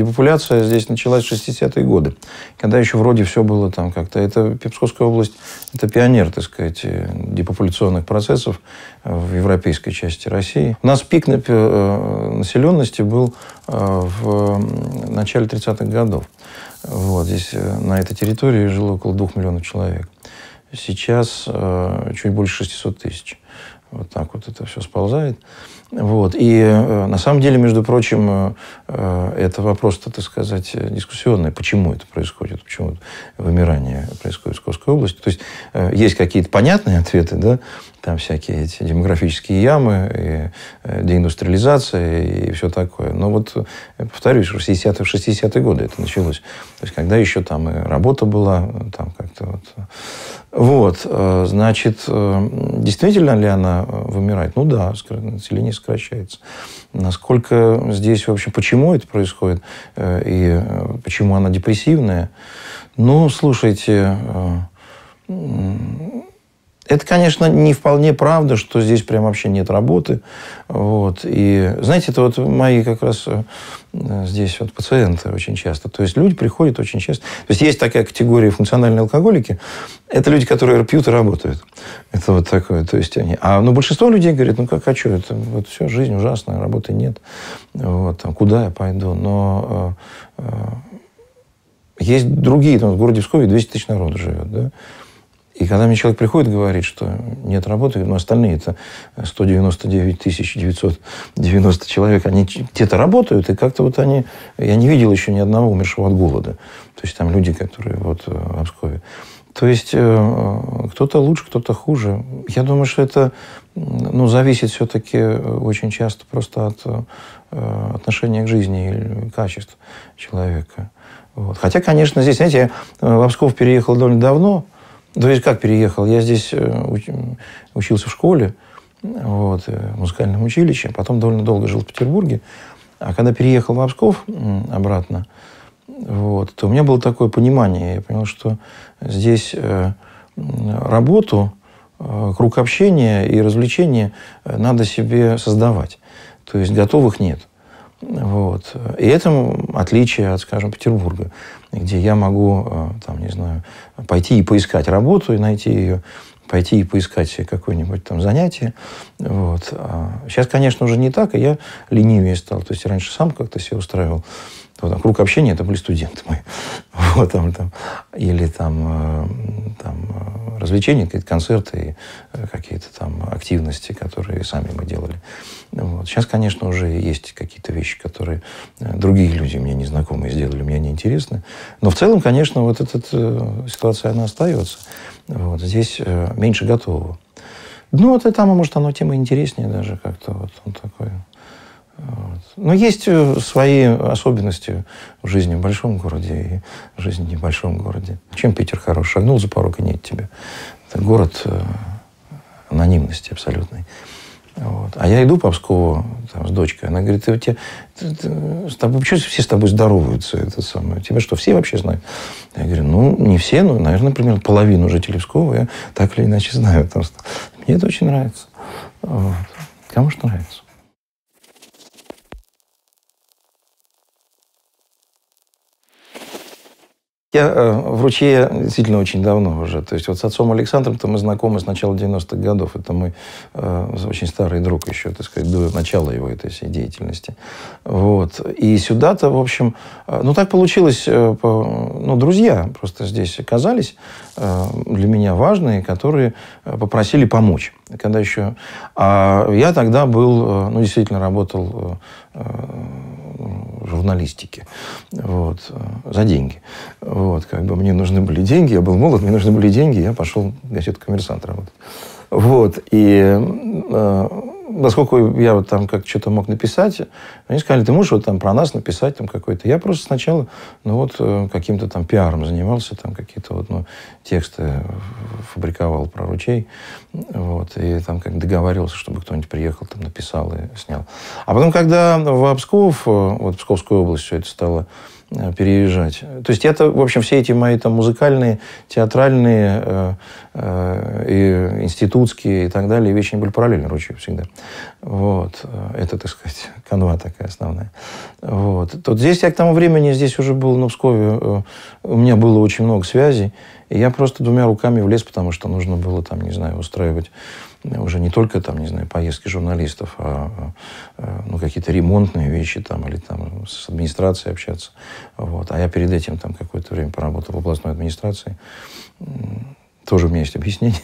Депопуляция здесь началась в 60-е годы, когда еще вроде все было там как-то. Это Псковская область, это пионер, так сказать, депопуляционных процессов в европейской части России. У нас пик населенности был в начале 30-х годов. Вот, здесь на этой территории жило около 2 миллионов человек. Сейчас чуть больше 600 тысяч. Вот так вот это все сползает. Вот. И на самом деле, между прочим, это вопрос-то, так сказать, дискуссионный. Почему это происходит? Почему вымирание происходит в Псковской области? То есть есть какие-то понятные ответы, да? Там всякие эти демографические ямы, и деиндустриализация и все такое. Но вот, повторюсь, в 60-е годы это началось. То есть когда еще там и работа была, там как-то вот... Вот, значит, действительно ли она вымирает? Ну да, население сокращается. Насколько здесь вообще, почему это происходит и почему она депрессивная? Ну, слушайте, это, конечно, не вполне правда, что здесь прям вообще нет работы. Вот. И, знаете, это вот мои как раз здесь вот пациенты очень часто. То есть люди приходят очень часто. То есть есть такая категория функциональные алкоголики. Это люди, которые пьют и работают. Это вот такое. То есть они... А ну, большинство людей говорит, ну как хочу, это вот все, жизнь ужасная, работы нет. Вот, там, куда я пойду? Но есть другие. Там, в городе Пскове 200 тысяч народу живет, да? И когда мне человек приходит и говорит, что нет работы, но остальные это 199 990 человек, они где-то работают, и как-то вот они... Я не видел еще ни одного умершего от голода. То есть там люди, которые вот в Пскове. То есть кто-то лучше, кто-то хуже. Я думаю, что это, ну, зависит все-таки очень часто просто от отношения к жизни или качеств человека. Вот. Хотя, конечно, здесь, знаете, я в Псков переехал довольно давно. То есть как переехал? Я здесь учился в школе, вот, в музыкальном училище, потом довольно долго жил в Петербурге. А когда переехал в Псков обратно, вот, то у меня было такое понимание. Я понял, что здесь работу, круг общения и развлечения надо себе создавать. То есть готовых нет. Вот. И это отличие от, скажем, Петербурга, где я могу, там, не знаю, пойти и поискать работу, и найти ее, пойти и поискать себе какое-нибудь там занятие. Вот. А сейчас, конечно, уже не так, и я ленивее стал. То есть раньше сам как-то себя устраивал. Вот, там, круг общения — это были студенты мои. Вот, там, или там развлечения, какие-то концерты, какие-то там активности, которые сами мы делали. Вот. Сейчас, конечно, уже есть какие-то вещи, которые другие люди, мне незнакомые, сделали, мне неинтересны. Но в целом, конечно, вот эта ситуация, она остается. Вот. Здесь меньше готового. Ну, вот и там, может, оно тема интереснее даже как-то. Вот он такой... Вот. Но есть свои особенности в жизни в большом городе и в жизни в небольшом городе. Чем Питер хорош? Шагнул за порог, и нет тебя. Это город анонимности абсолютной. Вот. А я иду по Пскову там, с дочкой, она говорит, почему все с тобой здороваются? Это самое? Тебя что, все вообще знают? Я говорю, ну, не все, но, наверное, примерно половину жителей Пскова я так или иначе знаю. Потому что мне это очень нравится. Вот. Кому же нравится? Я в Ручье действительно очень давно уже. То есть вот с отцом Александром-то мы знакомы с начала 90-х годов. Это мой очень старый друг еще, так сказать, до начала его этой всей деятельности. Вот. И сюда-то, в общем, ну так получилось, ну друзья просто здесь оказались для меня важные, которые попросили помочь. Когда еще... А я тогда был, ну действительно работал... журналистики, вот, за деньги. Вот, как бы мне нужны были деньги, я был молод, мне нужны были деньги, я пошел в газету «Коммерсант» работать. Вот, и поскольку я вот там как что-то мог написать, они сказали, ты можешь вот там про нас написать там какой-то. Я просто сначала, ну вот, каким-то там пиаром занимался, там какие-то вот, ну, тексты фабриковал про Ручей, вот, и там как договаривался, чтобы кто-нибудь приехал, там написал и снял. А потом, когда в Псков, вот Псковскую область все это стало переезжать. То есть это, в общем, все эти мои там музыкальные, театральные, и институтские и так далее вещи не были параллельны Ручью всегда. Вот. Это, так сказать, канва такая основная. Вот. Тут здесь я к тому времени здесь уже был, на Пскове, у меня было очень много связей, и я просто двумя руками влез, потому что нужно было там, не знаю, устраивать уже не только там, не знаю, поездки журналистов, а ну, какие-то ремонтные вещи там, или там с администрацией общаться. Вот. А я перед этим там какое-то время поработал в областной администрации. Тоже у меня есть объяснение.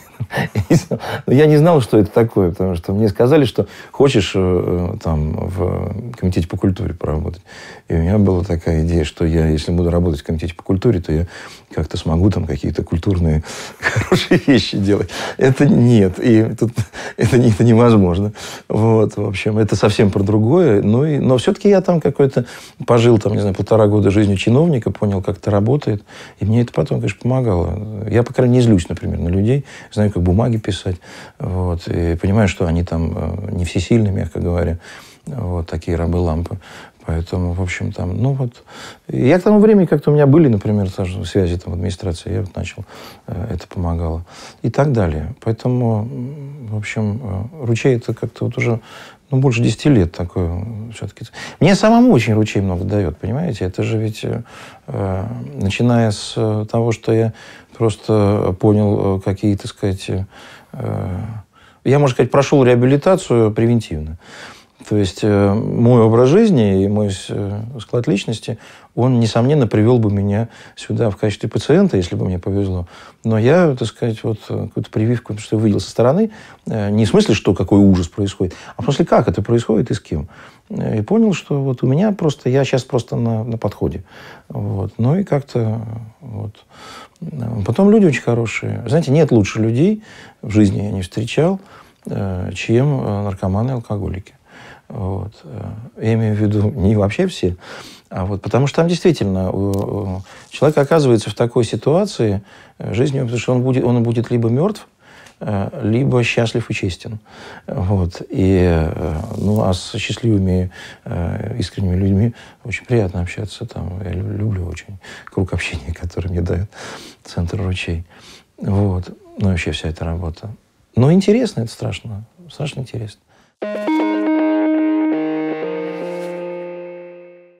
Но я не знал, что это такое, потому что мне сказали, что хочешь там в комитете по культуре поработать. И у меня была такая идея, что я, если буду работать в комитете по культуре, то я как-то смогу там какие-то культурные хорошие вещи делать. Это нет. И тут это невозможно. Вот, в общем, это совсем про другое. Но все-таки я там какой-то пожил, там, не знаю, 1,5 года жизнью чиновника, понял, как это работает. И мне это потом, конечно, помогало. Я, по крайней мере, не злюсь, например, на людей. Знаю, как бумаги писать. Вот, и понимаю, что они там не всесильны, мягко говоря. Вот такие рабы-лампы. Поэтому, в общем, там, ну вот. Я к тому времени как-то у меня были, например, связи там в администрации. Я вот начал, это помогало. И так далее. Поэтому, в общем, Ручей это как-то вот уже, ну, больше 10 лет такое все-таки. Мне самому очень Ручей много дает, понимаете? Это же ведь, начиная с того, что я просто понял, какие, так сказать, я, можно сказать, прошел реабилитацию превентивно. То есть мой образ жизни и мой склад личности, он, несомненно, привел бы меня сюда в качестве пациента, если бы мне повезло. Но я, так сказать, вот какую-то прививку, что я увидел со стороны, не в смысле, что какой ужас происходит, а в смысле, как это происходит и с кем. И понял, что вот у меня просто, я сейчас просто на подходе. Вот. Ну и как-то вот. Потом люди очень хорошие. Знаете, нет лучше людей в жизни я не встречал, чем наркоманы и алкоголики. Вот. Я имею в виду не вообще все, а вот потому что там действительно человек оказывается в такой ситуации жизни, потому что он будет либо мертв, либо счастлив и честен. Вот. И, ну, а с счастливыми, искренними людьми очень приятно общаться. Там, я люблю очень круг общения, который мне дает Центр Ручей. Вот. Ну, вообще вся эта работа. Но интересно это страшно. Страшно интересно.